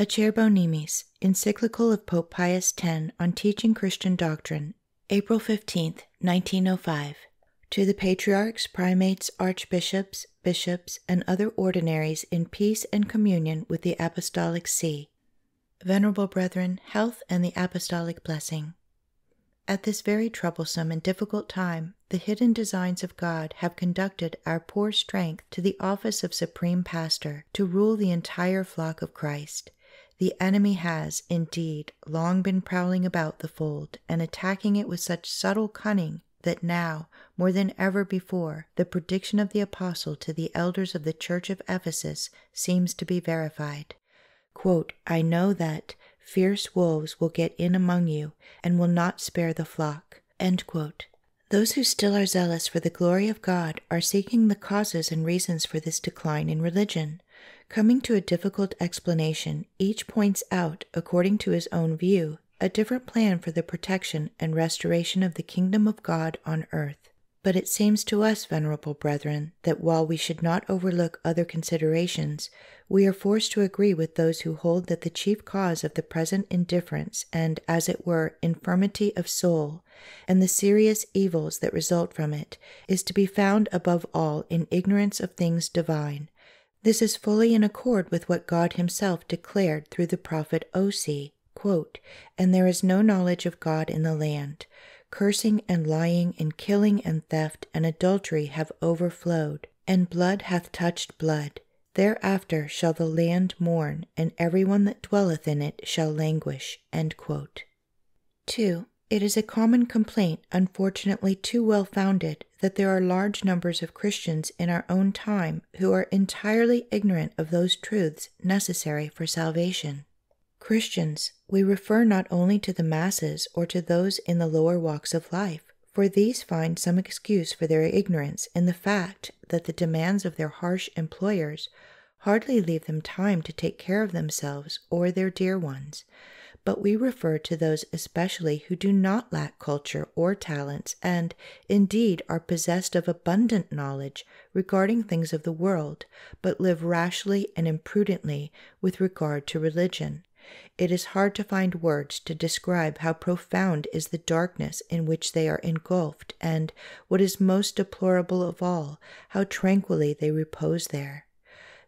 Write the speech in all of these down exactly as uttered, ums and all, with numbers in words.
Acerbo Nimis, encyclical of Pope Pius X on teaching Christian doctrine, April fifteenth, nineteen oh five. To the patriarchs, primates, archbishops, bishops, and other ordinaries in peace and communion with the Apostolic See. Venerable brethren, health and the apostolic blessing. At this very troublesome and difficult time, the hidden designs of God have conducted our poor strength to the office of supreme pastor, to rule the entire flock of Christ. The enemy has, indeed, long been prowling about the fold, and attacking it with such subtle cunning, that now, more than ever before, the prediction of the apostle to the elders of the church of Ephesus seems to be verified. Quote, "I know that fierce wolves will get in among you, and will not spare the flock." End quote. Those who still are zealous for the glory of God are seeking the causes and reasons for this decline in religion. Coming to a difficult explanation, each points out, according to his own view, a different plan for the protection and restoration of the kingdom of God on earth. But it seems to us, venerable brethren, that while we should not overlook other considerations, we are forced to agree with those who hold that the chief cause of the present indifference and, as it were, infirmity of soul, and the serious evils that result from it, is to be found above all in ignorance of things divine. This is fully in accord with what God himself declared through the prophet Osee, quote, "And there is no knowledge of God in the land. Cursing and lying and killing and theft and adultery have overflowed, and blood hath touched blood. Thereafter shall the land mourn, and every one that dwelleth in it shall languish." End quote. two. It is a common complaint, unfortunately too well founded, that there are large numbers of Christians in our own time who are entirely ignorant of those truths necessary for salvation. Christians, we refer not only to the masses or to those in the lower walks of life, for these find some excuse for their ignorance in the fact that the demands of their harsh employers hardly leave them time to take care of themselves or their dear ones. But we refer to those especially who do not lack culture or talents, and, indeed, are possessed of abundant knowledge regarding things of the world, but live rashly and imprudently with regard to religion. It is hard to find words to describe how profound is the darkness in which they are engulfed, and, what is most deplorable of all, how tranquilly they repose there.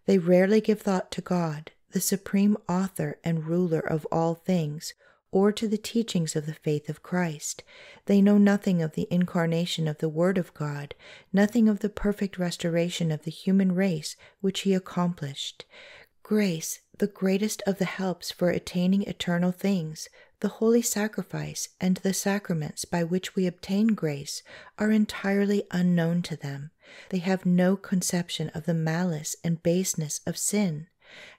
They rarely give thought to God, the supreme author and ruler of all things, or to the teachings of the faith of Christ. They know nothing of the incarnation of the Word of God, nothing of the perfect restoration of the human race which he accomplished. Grace, the greatest of the helps for attaining eternal things, the holy sacrifice and the sacraments by which we obtain grace, are entirely unknown to them. They have no conception of the malice and baseness of sin.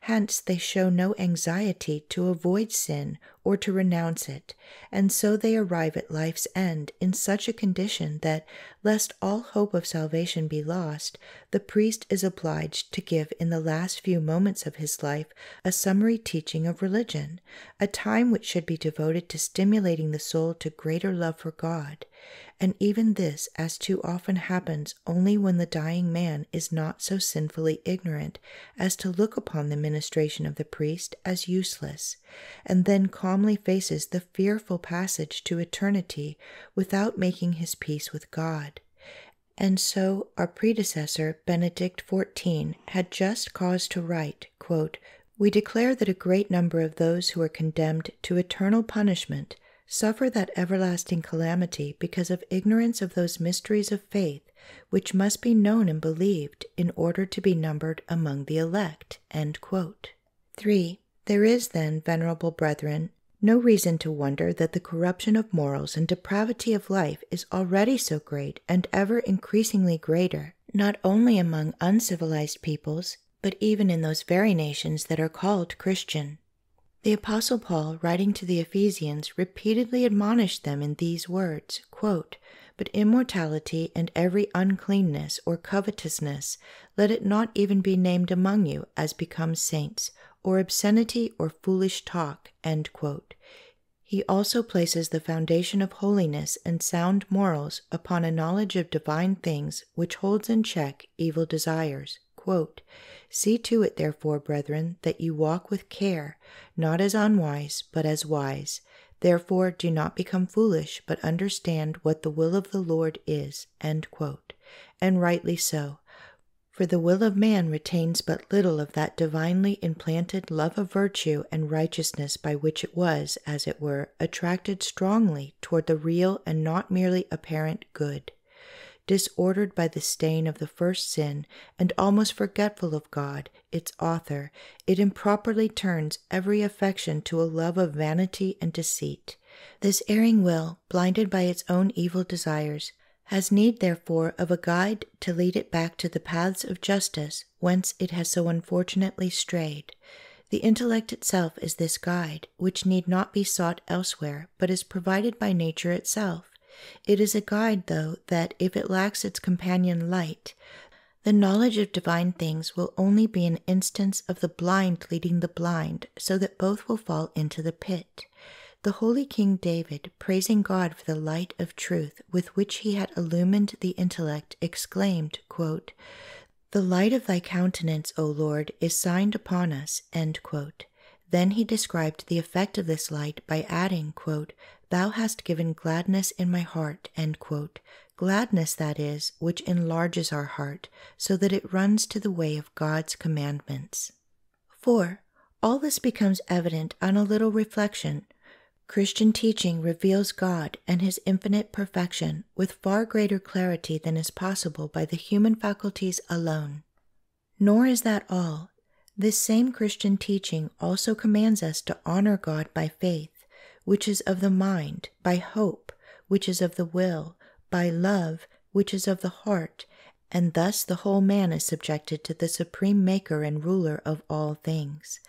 Hence they show no anxiety to avoid sin or to renounce it, and so they arrive at life's end in such a condition that, lest all hope of salvation be lost, the priest is obliged to give in the last few moments of his life a summary teaching of religion, a time which should be devoted to stimulating the soul to greater love for God. And even this, as too often happens, only when the dying man is not so sinfully ignorant as to look upon the ministration of the priest as useless, and then calmly faces the fearful passage to eternity without making his peace with God. And so our predecessor, Benedict the fourteenth, had just cause to write, quote, "We declare that a great number of those who are condemned to eternal punishment suffer that everlasting calamity because of ignorance of those mysteries of faith which must be known and believed in order to be numbered among the elect." End quote. three. There is then, venerable brethren, no reason to wonder that the corruption of morals and depravity of life is already so great and ever increasingly greater, not only among uncivilized peoples, but even in those very nations that are called Christian. The Apostle Paul, writing to the Ephesians, repeatedly admonished them in these words, quote, "But immorality and every uncleanness or covetousness, let it not even be named among you as becomes saints, or obscenity or foolish talk." End quote. He also places the foundation of holiness and sound morals upon a knowledge of divine things which holds in check evil desires. Quote, "See to it, therefore, brethren, that you walk with care, not as unwise, but as wise. Therefore do not become foolish, but understand what the will of the Lord is." End quote. And rightly so. For the will of man retains but little of that divinely implanted love of virtue and righteousness by which it was, as it were, attracted strongly toward the real and not merely apparent good. Disordered by the stain of the first sin, and almost forgetful of God, its author, it improperly turns every affection to a love of vanity and deceit. This erring will, blinded by its own evil desires, has need, therefore, of a guide to lead it back to the paths of justice, whence it has so unfortunately strayed. The intellect itself is this guide, which need not be sought elsewhere, but is provided by nature itself. It is a guide, though, that, if it lacks its companion light, the knowledge of divine things will only be an instance of the blind leading the blind, so that both will fall into the pit. The holy King David, praising God for the light of truth with which he had illumined the intellect, exclaimed, quote, "The light of thy countenance, O Lord, is signed upon us." End quote. Then he described the effect of this light by adding, quote, "Thou hast given gladness in my heart," end quote. Gladness, that is, which enlarges our heart, so that it runs to the way of God's commandments. four. All this becomes evident on a little reflection. Christian teaching reveals God and his infinite perfection with far greater clarity than is possible by the human faculties alone. Nor is that all. This same Christian teaching also commands us to honor God by faith, which is of the mind, by hope, which is of the will, by love, which is of the heart, and thus the whole man is subjected to the supreme maker and ruler of all things.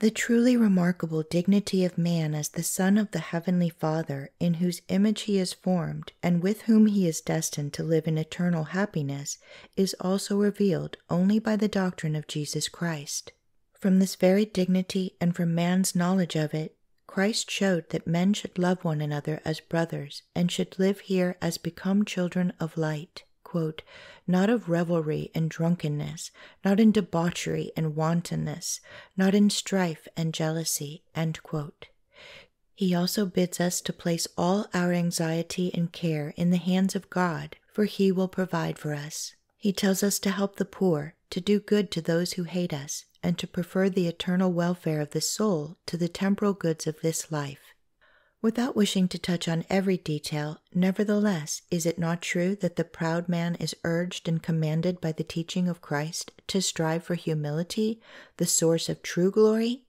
The truly remarkable dignity of man as the son of the heavenly Father, in whose image he is formed, and with whom he is destined to live in eternal happiness, is also revealed only by the doctrine of Jesus Christ. From this very dignity, and from man's knowledge of it, Christ showed that men should love one another as brothers, and should live here as become children of light, quote, "not of revelry and drunkenness, not in debauchery and wantonness, not in strife and jealousy," end quote. He also bids us to place all our anxiety and care in the hands of God, for he will provide for us. He tells us to help the poor, to do good to those who hate us, and to prefer the eternal welfare of the soul to the temporal goods of this life. Without wishing to touch on every detail, nevertheless, is it not true that the proud man is urged and commanded by the teaching of Christ to strive for humility, the source of true glory?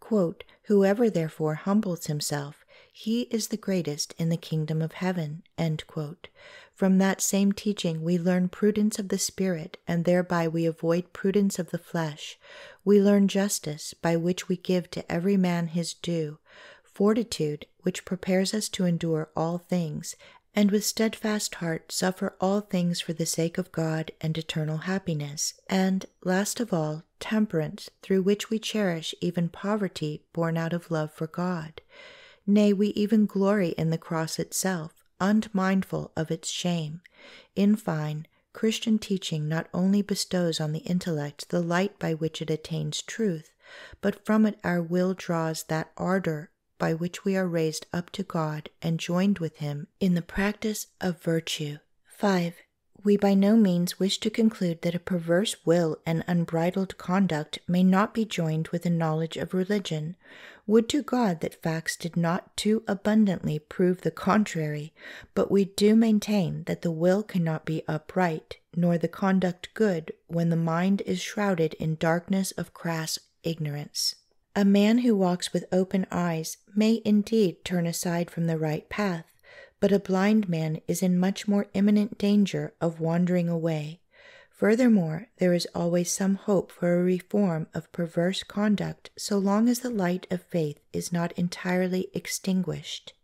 Quote, "Whoever therefore humbles himself, he is the greatest in the kingdom of heaven." End quote. From that same teaching we learn prudence of the Spirit, and thereby we avoid prudence of the flesh. We learn justice, by which we give to every man his due, fortitude, which prepares us to endure all things, and with steadfast heart suffer all things for the sake of God and eternal happiness, and, last of all, temperance, through which we cherish even poverty born out of love for God. Nay, we even glory in the cross itself, unmindful of its shame. In fine, Christian teaching not only bestows on the intellect the light by which it attains truth, but from it our will draws that ardor by which we are raised up to God and joined with him in the practice of virtue. five. We by no means wish to conclude that a perverse will and unbridled conduct may not be joined with a knowledge of religion. Would to God that facts did not too abundantly prove the contrary, but we do maintain that the will cannot be upright, nor the conduct good, when the mind is shrouded in darkness of crass ignorance. A man who walks with open eyes may indeed turn aside from the right path, but a blind man is in much more imminent danger of wandering away. Furthermore, there is always some hope for a reform of perverse conduct so long as the light of faith is not entirely extinguished.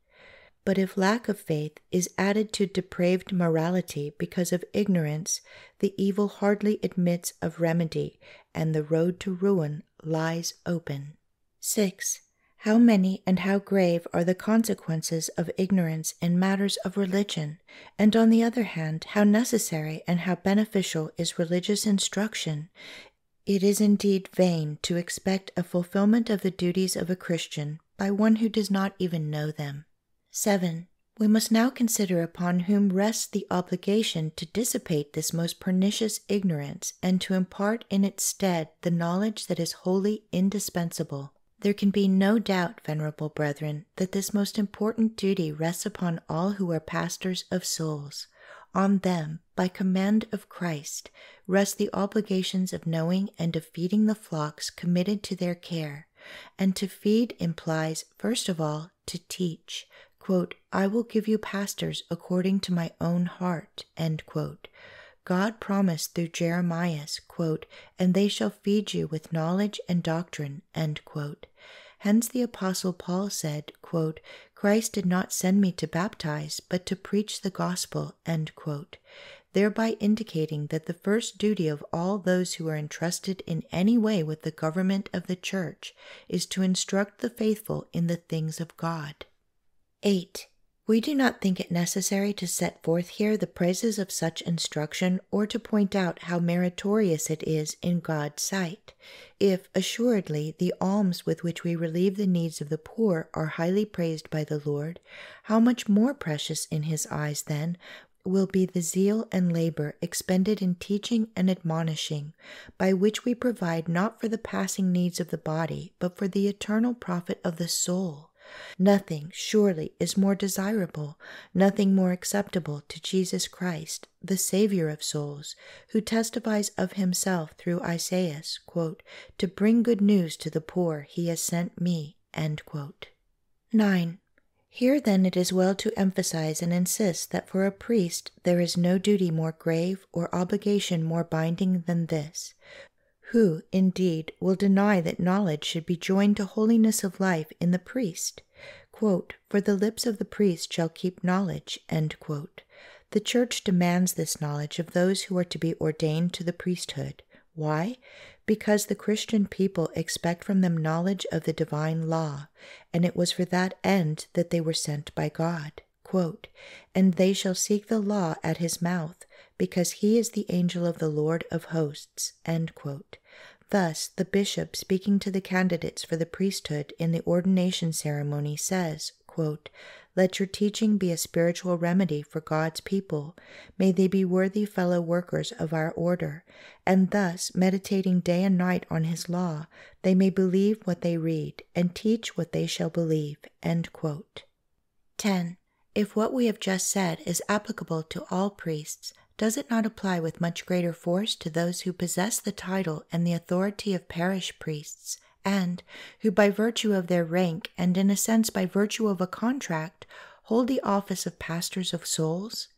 But if lack of faith is added to depraved morality because of ignorance, the evil hardly admits of remedy, and the road to ruin lies open. six. How many and how grave are the consequences of ignorance in matters of religion, and on the other hand, how necessary and how beneficial is religious instruction. It is indeed vain to expect a fulfillment of the duties of a Christian by one who does not even know them. seven. We must now consider upon whom rests the obligation to dissipate this most pernicious ignorance and to impart in its stead the knowledge that is wholly indispensable. There can be no doubt, venerable brethren, that this most important duty rests upon all who are pastors of souls. On them, by command of Christ, rest the obligations of knowing and of feeding the flocks committed to their care, and to feed implies, first of all, to teach. Quote, I will give you pastors according to my own heart, end quote. God promised through Jeremiah, quote, and they shall feed you with knowledge and doctrine, end quote. Hence the Apostle Paul said, quote, Christ did not send me to baptize, but to preach the gospel, end quote, thereby indicating that the first duty of all those who are entrusted in any way with the government of the Church is to instruct the faithful in the things of God. eight. We do not think it necessary to set forth here the praises of such instruction, or to point out how meritorious it is in God's sight, if, assuredly, the alms with which we relieve the needs of the poor are highly praised by the Lord. How much more precious in his eyes, then, will be the zeal and labor expended in teaching and admonishing, by which we provide not for the passing needs of the body, but for the eternal profit of the soul. Nothing, surely, is more desirable, nothing more acceptable to Jesus Christ, the Saviour of souls, who testifies of himself through Isaias, quote, to bring good news to the poor he has sent me, end quote. nine. Here, then, it is well to emphasize and insist that for a priest there is no duty more grave or obligation more binding than this. Who, indeed, will deny that knowledge should be joined to holiness of life in the priest? Quote, for the lips of the priest shall keep knowledge, end quote. The Church demands this knowledge of those who are to be ordained to the priesthood. Why? Because the Christian people expect from them knowledge of the divine law, and it was for that end that they were sent by God. Quote, and they shall seek the law at his mouth, because he is the angel of the Lord of hosts, end quote. Thus, the bishop, speaking to the candidates for the priesthood in the ordination ceremony, says, quote, let your teaching be a spiritual remedy for God's people. May they be worthy fellow workers of our order, and thus, meditating day and night on his law, they may believe what they read, and teach what they shall believe, end quote. ten. If what we have just said is applicable to all priests, does it not apply with much greater force to those who possess the title and the authority of parish priests, and who by virtue of their rank, and in a sense by virtue of a contract, hold the office of pastors of souls?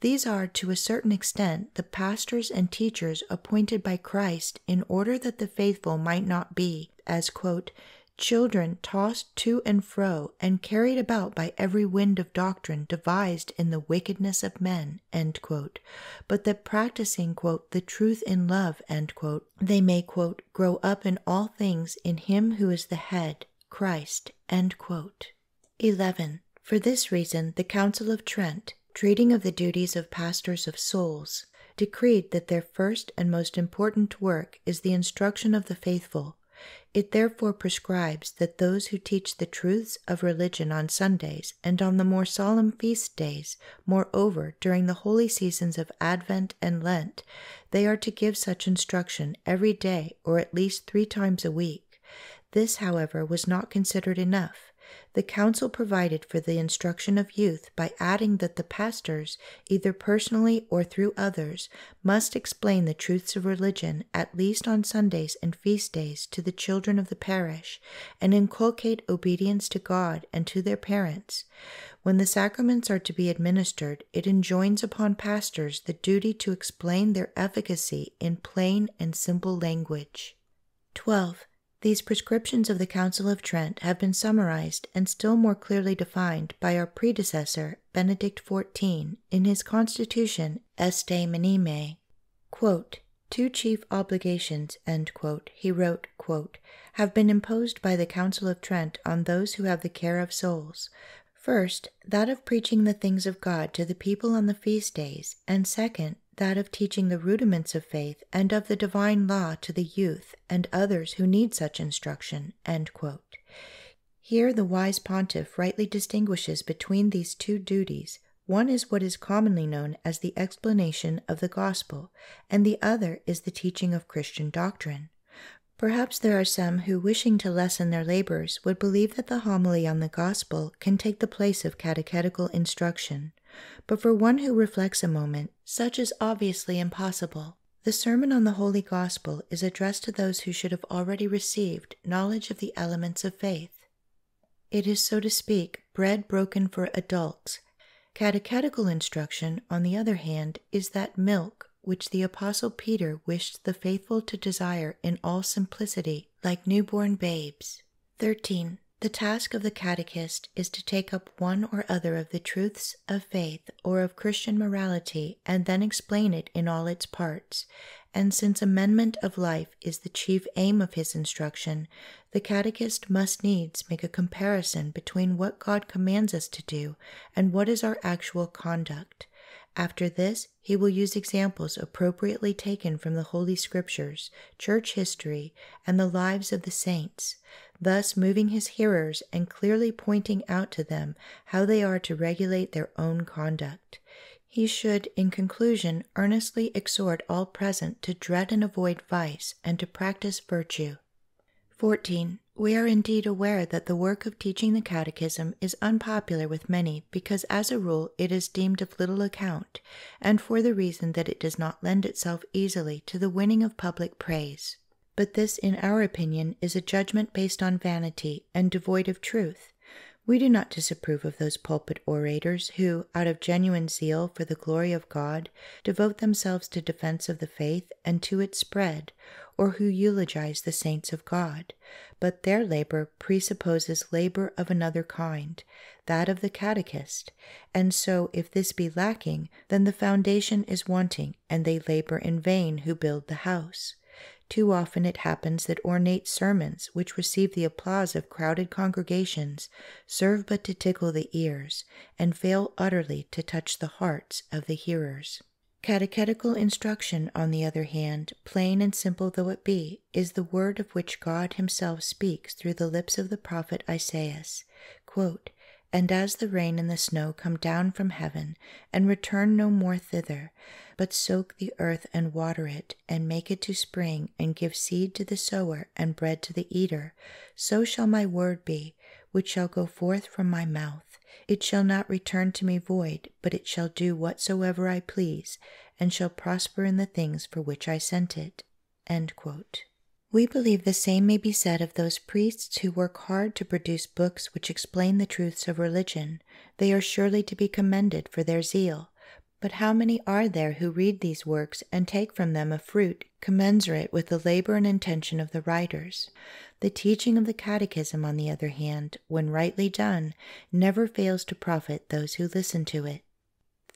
These are, to a certain extent, the pastors and teachers appointed by Christ in order that the faithful might not be, as, quote, children tossed to and fro and carried about by every wind of doctrine devised in the wickedness of men, end quote, but that practicing, quote, the truth in love, end quote, they may, quote, grow up in all things in him who is the head, Christ, end quote. eleven. For this reason the Council of Trent, treating of the duties of pastors of souls, decreed that their first and most important work is the instruction of the faithful. It therefore prescribes that those who teach the truths of religion on Sundays and on the more solemn feast days, moreover, during the holy seasons of Advent and Lent, they are to give such instruction every day or at least three times a week. This, however, was not considered enough. The Council provided for the instruction of youth by adding that the pastors, either personally or through others, must explain the truths of religion, at least on Sundays and feast days, to the children of the parish, and inculcate obedience to God and to their parents. When the sacraments are to be administered, it enjoins upon pastors the duty to explain their efficacy in plain and simple language. twelve. These prescriptions of the Council of Trent have been summarized and still more clearly defined by our predecessor, Benedict the fourteenth, in his constitution, Etsi minime. Quote, Two chief obligations, end quote, he wrote, quote, have been imposed by the Council of Trent on those who have the care of souls. First, that of preaching the things of God to the people on the feast days, and second, that of teaching the rudiments of faith and of the divine law to the youth and others who need such instruction, end quote. Here the wise pontiff rightly distinguishes between these two duties. One is what is commonly known as the explanation of the gospel, and the other is the teaching of Christian doctrine. Perhaps there are some who, wishing to lessen their labors, would believe that the homily on the gospel can take the place of catechetical instruction. But for one who reflects a moment, such is obviously impossible. The Sermon on the Holy Gospel is addressed to those who should have already received knowledge of the elements of faith. It is, so to speak, bread broken for adults. Catechetical instruction, on the other hand, is that milk which the Apostle Peter wished the faithful to desire in all simplicity, like newborn babes. thirteen. The task of the catechist is to take up one or other of the truths of faith or of Christian morality and then explain it in all its parts. And since amendment of life is the chief aim of his instruction, the catechist must needs make a comparison between what God commands us to do and what is our actual conduct. After this, he will use examples appropriately taken from the Holy Scriptures, church history, and the lives of the saints, thus moving his hearers and clearly pointing out to them how they are to regulate their own conduct. He should, in conclusion, earnestly exhort all present to dread and avoid vice and to practice virtue. fourteen. We are indeed aware that the work of teaching the Catechism is unpopular with many because, as a rule, it is deemed of little account, and for the reason that it does not lend itself easily to the winning of public praise. But this, in our opinion, is a judgment based on vanity and devoid of truth. We do not disapprove of those pulpit orators who, out of genuine zeal for the glory of God, devote themselves to defense of the faith and to its spread, or who eulogize the saints of God, but their labor presupposes labor of another kind, that of the catechist, and so if this be lacking, then the foundation is wanting, and they labor in vain who build the house. Too often it happens that ornate sermons, which receive the applause of crowded congregations, serve but to tickle the ears, and fail utterly to touch the hearts of the hearers. Catechetical instruction, on the other hand, plain and simple though it be, is the word of which God himself speaks through the lips of the prophet Isaias, quote, and as the rain and the snow come down from heaven, and return no more thither, but soak the earth and water it, and make it to spring, and give seed to the sower, and bread to the eater, so shall my word be, which shall go forth from my mouth. It shall not return to me void, but it shall do whatsoever I please, and shall prosper in the things for which I sent it. End quote. We believe the same may be said of those priests who work hard to produce books which explain the truths of religion. They are surely to be commended for their zeal. But how many are there who read these works and take from them a fruit commensurate with the labor and intention of the writers? The teaching of the Catechism, on the other hand, when rightly done, never fails to profit those who listen to it.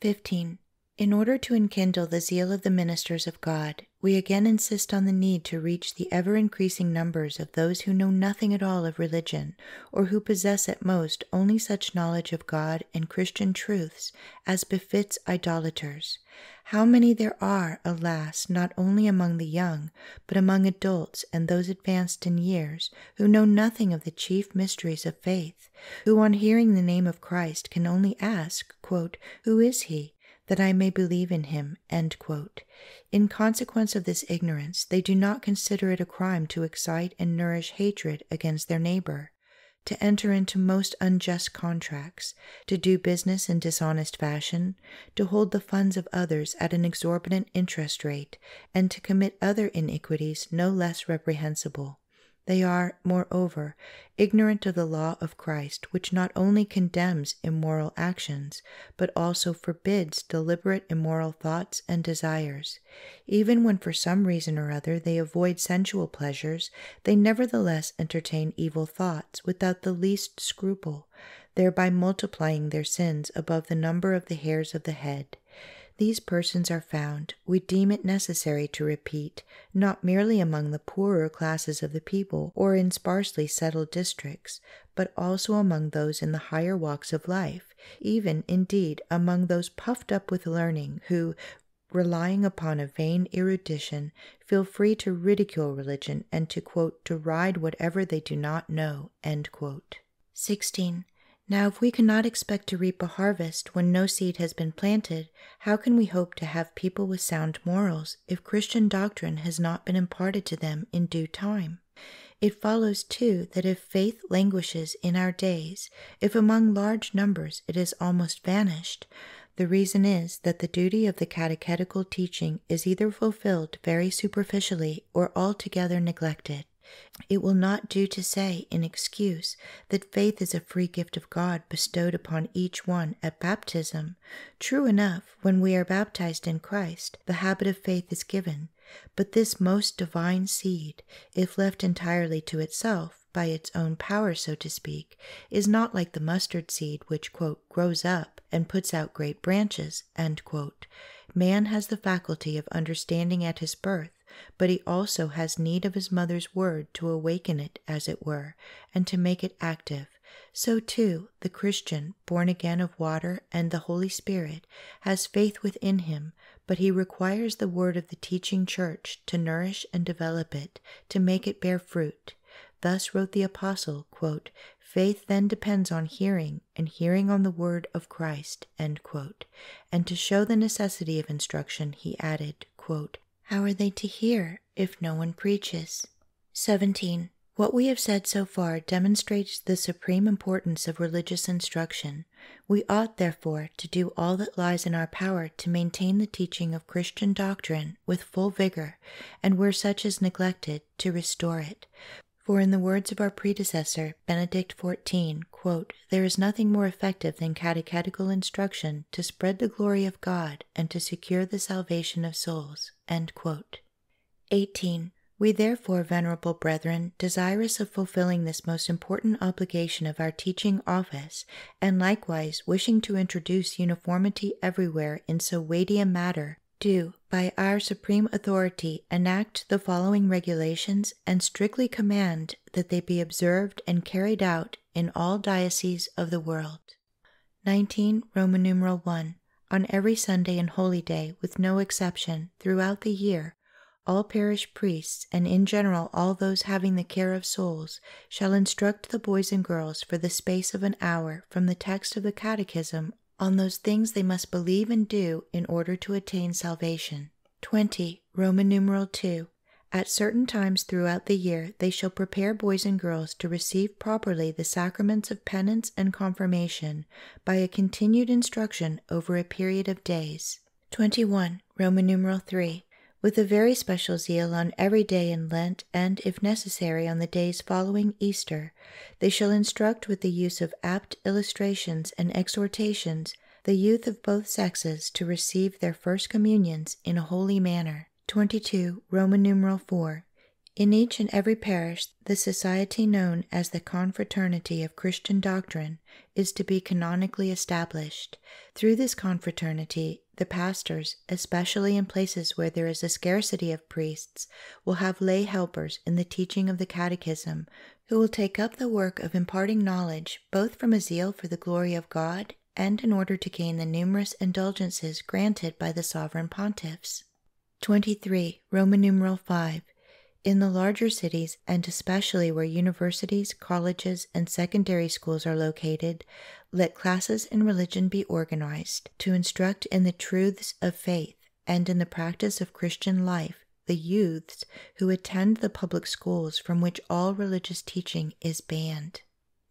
fifteen. In order to enkindle the zeal of the ministers of God, we again insist on the need to reach the ever-increasing numbers of those who know nothing at all of religion, or who possess at most only such knowledge of God and Christian truths as befits idolaters. How many there are, alas, not only among the young, but among adults and those advanced in years, who know nothing of the chief mysteries of faith, who on hearing the name of Christ can only ask, quote, who is he? That I may believe in him, end quote. In consequence of this ignorance, they do not consider it a crime to excite and nourish hatred against their neighbor, to enter into most unjust contracts, to do business in dishonest fashion, to hold the funds of others at an exorbitant interest rate, and to commit other iniquities no less reprehensible. They are, moreover, ignorant of the law of Christ, which not only condemns immoral actions, but also forbids deliberate immoral thoughts and desires. Even when for some reason or other they avoid sensual pleasures, they nevertheless entertain evil thoughts without the least scruple, thereby multiplying their sins above the number of the hairs of the head. these persons are found, we deem it necessary to repeat, not merely among the poorer classes of the people or in sparsely settled districts, but also among those in the higher walks of life, even, indeed, among those puffed up with learning who, relying upon a vain erudition, feel free to ridicule religion and to, quote, deride whatever they do not know, end quote. sixteen. Now, if we cannot expect to reap a harvest when no seed has been planted, how can we hope to have people with sound morals if Christian doctrine has not been imparted to them in due time? It follows, too, that if faith languishes in our days, if among large numbers it is almost vanished, the reason is that the duty of the catechetical teaching is either fulfilled very superficially or altogether neglected. It will not do to say, in excuse, that faith is a free gift of God bestowed upon each one at baptism. True enough, when we are baptized in Christ, the habit of faith is given, but this most divine seed, if left entirely to itself, by its own power, so to speak, is not like the mustard seed which, quote, grows up and puts out great branches, end quote. Man has the faculty of understanding at his birth, but he also has need of his mother's word to awaken it, as it were, and to make it active. So, too, the Christian, born again of water and the Holy Spirit, has faith within him, but he requires the word of the teaching church to nourish and develop it, to make it bear fruit. Thus wrote the Apostle, quote, faith then depends on hearing, and hearing on the word of Christ, end quote. And to show the necessity of instruction, he added, quote, how are they to hear if no one preaches? seventeen. What we have said so far demonstrates the supreme importance of religious instruction. We ought, therefore, to do all that lies in our power to maintain the teaching of Christian doctrine with full vigor, and where such is neglected, to restore it. For in the words of our predecessor, Benedict the fourteenth, quote, there is nothing more effective than catechetical instruction to spread the glory of God and to secure the salvation of souls, end quote. eighteen. We therefore, venerable brethren, desirous of fulfilling this most important obligation of our teaching office, and likewise wishing to introduce uniformity everywhere in so weighty a matter, do, by our supreme authority, enact the following regulations, and strictly command that they be observed and carried out in all dioceses of the world. nineteen. Roman numeral one. On every Sunday and holy day, with no exception, throughout the year, all parish priests, and in general all those having the care of souls, shall instruct the boys and girls for the space of an hour from the text of the Catechism on those things they must believe and do in order to attain salvation. twenty. Roman numeral two. At certain times throughout the year they shall prepare boys and girls to receive properly the sacraments of penance and confirmation by a continued instruction over a period of days. twenty-one. Roman numeral three. With a very special zeal on every day in Lent, and, if necessary, on the days following Easter, they shall instruct with the use of apt illustrations and exhortations the youth of both sexes to receive their first communions in a holy manner. twenty-two. Roman numeral four. In each and every parish, the society known as the Confraternity of Christian Doctrine is to be canonically established. Through this confraternity, the pastors, especially in places where there is a scarcity of priests, will have lay helpers in the teaching of the Catechism, who will take up the work of imparting knowledge, both from a zeal for the glory of God and in order to gain the numerous indulgences granted by the sovereign pontiffs. twenty-three. Roman numeral five. In the larger cities, and especially where universities, colleges, and secondary schools are located, let classes in religion be organized to instruct in the truths of faith and in the practice of Christian life the youths who attend the public schools from which all religious teaching is banned.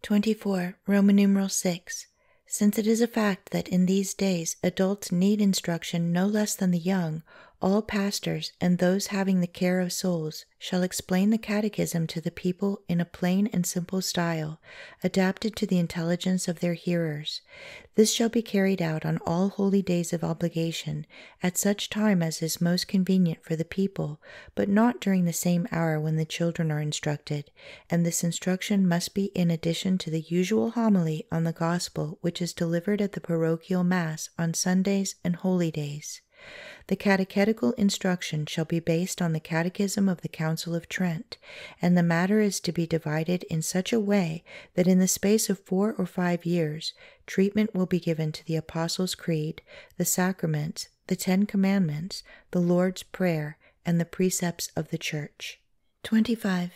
twenty-four. Roman numeral six. Since it is a fact that in these days adults need instruction no less than the young, all pastors and those having the care of souls shall explain the Catechism to the people in a plain and simple style, adapted to the intelligence of their hearers. This shall be carried out on all holy days of obligation, at such time as is most convenient for the people, but not during the same hour when the children are instructed, and this instruction must be in addition to the usual homily on the Gospel which is delivered at the parochial Mass on Sundays and holy days. The catechetical instruction shall be based on the Catechism of the Council of Trent, and the matter is to be divided in such a way that in the space of four or five years treatment will be given to the Apostles' Creed, the Sacraments, the Ten Commandments, the Lord's Prayer, and the precepts of the Church. twenty-five.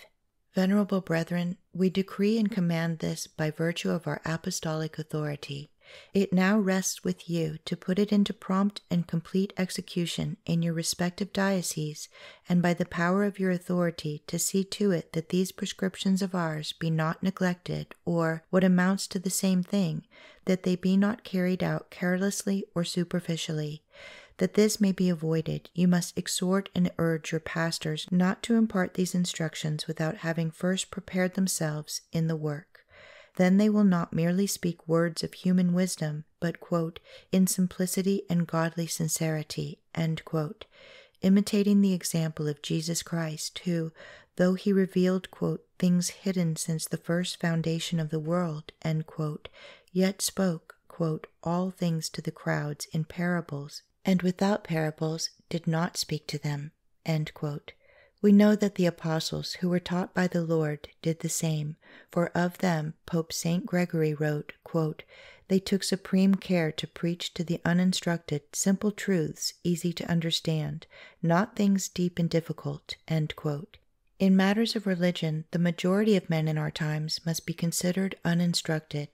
Venerable brethren, we decree and command this by virtue of our apostolic authority. It now rests with you to put it into prompt and complete execution in your respective dioceses, and by the power of your authority to see to it that these prescriptions of ours be not neglected, or, what amounts to the same thing, that they be not carried out carelessly or superficially. That this may be avoided, you must exhort and urge your pastors not to impart these instructions without having first prepared themselves in the work. Then they will not merely speak words of human wisdom, but, quote, in simplicity and godly sincerity, end quote, imitating the example of Jesus Christ, who, though he revealed, quote, things hidden since the first foundation of the world, end quote, yet spoke, quote, all things to the crowds in parables, and without parables did not speak to them, end quote. We know that the apostles who were taught by the Lord did the same, for of them Pope Saint Gregory wrote, quote, they took supreme care to preach to the uninstructed simple truths easy to understand, not things deep and difficult, end quote. In matters of religion, the majority of men in our times must be considered uninstructed.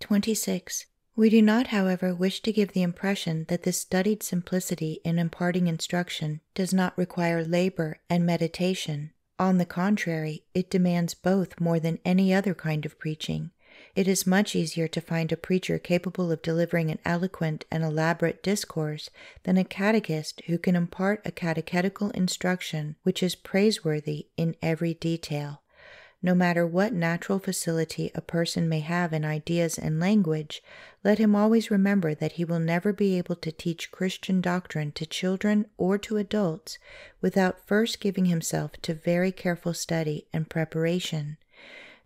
twenty-six. We do not, however, wish to give the impression that this studied simplicity in imparting instruction does not require labor and meditation. On the contrary, it demands both more than any other kind of preaching. It is much easier to find a preacher capable of delivering an eloquent and elaborate discourse than a catechist who can impart a catechetical instruction which is praiseworthy in every detail. No matter what natural facility a person may have in ideas and language, let him always remember that he will never be able to teach Christian doctrine to children or to adults without first giving himself to very careful study and preparation.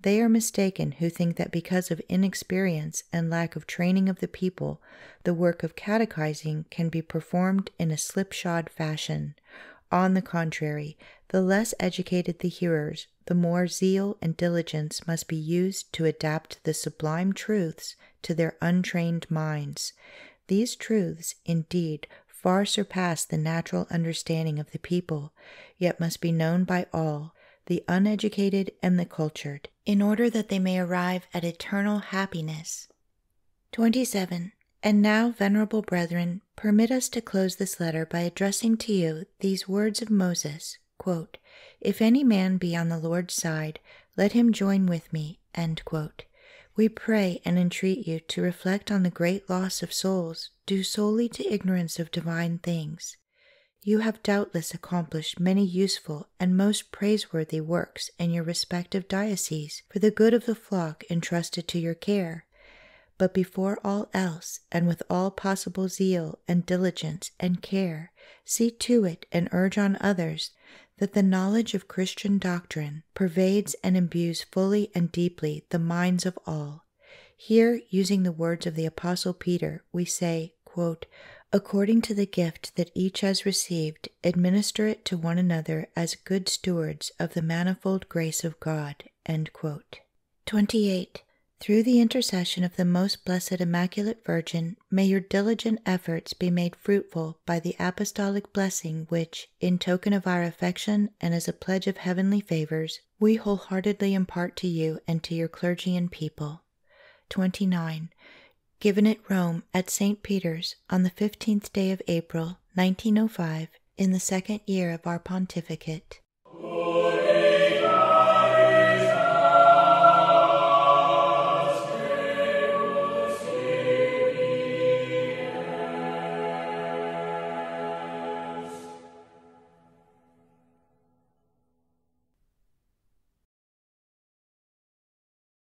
They are mistaken who think that because of inexperience and lack of training of the people, the work of catechizing can be performed in a slipshod fashion. On the contrary, the less educated the hearers, the more zeal and diligence must be used to adapt the sublime truths to their untrained minds. These truths, indeed, far surpass the natural understanding of the people, yet must be known by all, the uneducated and the cultured, in order that they may arrive at eternal happiness. twenty-seven. And now, venerable brethren, permit us to close this letter by addressing to you these words of Moses, quote, if any man be on the Lord's side, let him join with me, end quote. We pray and entreat you to reflect on the great loss of souls due solely to ignorance of divine things. You have doubtless accomplished many useful and most praiseworthy works in your respective dioceses for the good of the flock entrusted to your care. But before all else, and with all possible zeal and diligence and care, see to it and urge on others that the knowledge of Christian doctrine pervades and imbues fully and deeply the minds of all. Here, using the words of the Apostle Peter, we say, quote, according to the gift that each has received, administer it to one another as good stewards of the manifold grace of God, end quote. twenty-eight. Through the intercession of the Most Blessed Immaculate Virgin, may your diligent efforts be made fruitful by the apostolic blessing which, in token of our affection and as a pledge of heavenly favors, we wholeheartedly impart to you and to your clergy and people. twenty-nine. Given at Rome, at Saint Peter's, on the fifteenth day of April, nineteen oh five, in the second year of our pontificate.